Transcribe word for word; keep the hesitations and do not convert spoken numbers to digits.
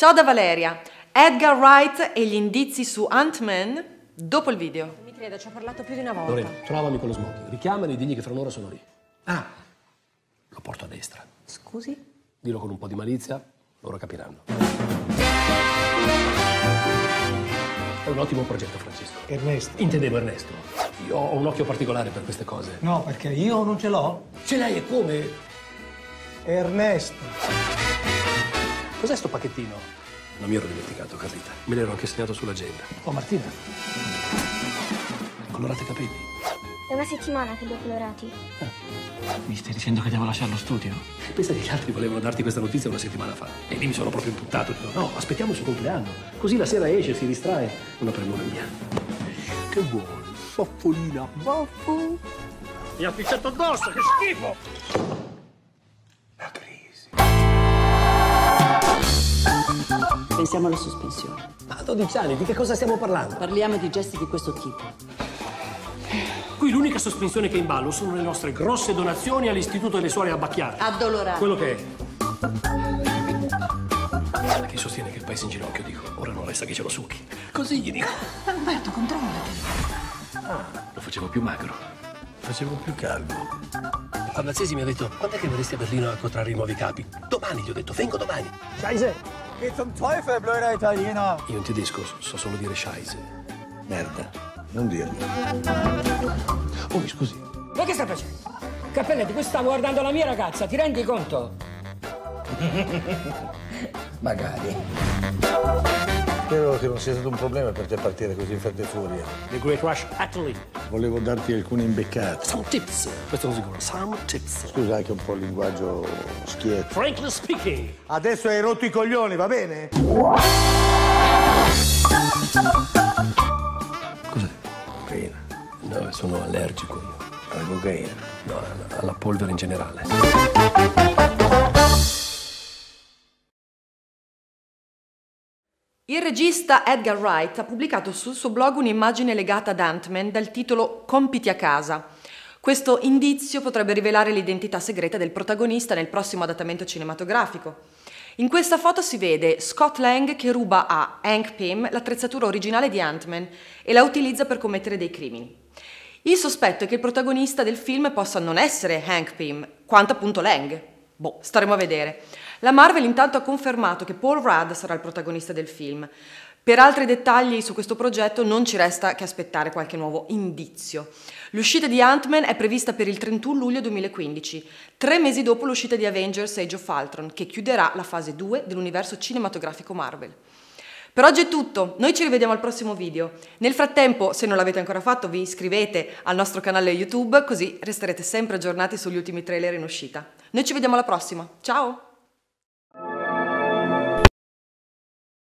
Ciao da Valeria, Edgar Wright e gli indizi su Ant-Man dopo il video. Mi credo, ci ho parlato più di una volta. Lorena, trovami con lo smoking, richiamali e digli che fra un'ora sono lì. Ah, lo porto a destra. Scusi? Dillo con un po' di malizia, loro capiranno. È un ottimo progetto, Francisco. Ernesto. Intendevo Ernesto. Io ho un occhio particolare per queste cose. No, perché io non ce l'ho. Ce l'hai e come? Ernesto. Cos'è sto pacchettino? Non mi ero dimenticato, Carlita. Me l'ero anche segnato sull'agenda. Oh, Martina. Colorate i capelli. È una settimana che li ho colorati. Ah. Mi stai dicendo che devo lasciare lo studio? Pensa che gli altri volevano darti questa notizia una settimana fa. E lì mi sono proprio imputtato. Dico, no, aspettiamo il suo compleanno. Così la sera esce, si distrae. Una premura mia. Che vuole? Soffolina, baffo. Mi ha picciato addosso, che schifo! Pensiamo alla sospensione. Ma a dodici anni, di che cosa stiamo parlando? Parliamo di gesti di questo tipo. Qui l'unica sospensione che è in ballo sono le nostre grosse donazioni all'istituto delle suore abbacchiate. Addolorate. Quello che è. Chi sostiene che il paese in ginocchio, dico, ora non resta che ce lo succhi. Così gli dico. Alberto, controllati. Ah, lo facevo più magro. Facevo più calmo. Il Fabazzesi mi ha detto, quando è che verresti a Berlino a incontrare i nuovi capi? Domani, gli ho detto, vengo domani. Scheiße! Che zum Teufel, blöder Italiener! Io in tedesco so solo dire Scheiße. Merda, non dirlo. Oh, mi scusi. Ma che stai facendo? Cappelletti, qui stavo guardando la mia ragazza, ti rendi conto? Magari. Spero che non sia stato un problema per te partire così in fretta e furia. The Great Rush, Italy. Volevo darti alcune imbeccate. Some tips. Questo non sicuro. Some tips. Scusa, anche un po' il linguaggio schietto. Frankly speaking. Adesso hai rotto i coglioni, va bene? Cos'è? Cocaina. No, sono allergico io. Alla cocaina? No, alla polvere in generale. Il regista Edgar Wright ha pubblicato sul suo blog un'immagine legata ad Ant-Man dal titolo Compiti a casa. Questo indizio potrebbe rivelare l'identità segreta del protagonista nel prossimo adattamento cinematografico. In questa foto si vede Scott Lang che ruba a Hank Pym l'attrezzatura originale di Ant-Man e la utilizza per commettere dei crimini. Il sospetto è che il protagonista del film possa non essere Hank Pym, quanto appunto Lang. Boh, staremo a vedere. La Marvel intanto ha confermato che Paul Rudd sarà il protagonista del film. Per altri dettagli su questo progetto non ci resta che aspettare qualche nuovo indizio. L'uscita di Ant-Man è prevista per il trentuno luglio duemilaquindici, tre mesi dopo l'uscita di Avengers: Age of Ultron, che chiuderà la fase due dell'universo cinematografico Marvel. Per oggi è tutto, noi ci rivediamo al prossimo video. Nel frattempo, se non l'avete ancora fatto, vi iscrivete al nostro canale YouTube, così resterete sempre aggiornati sugli ultimi trailer in uscita. Noi ci vediamo alla prossima, ciao!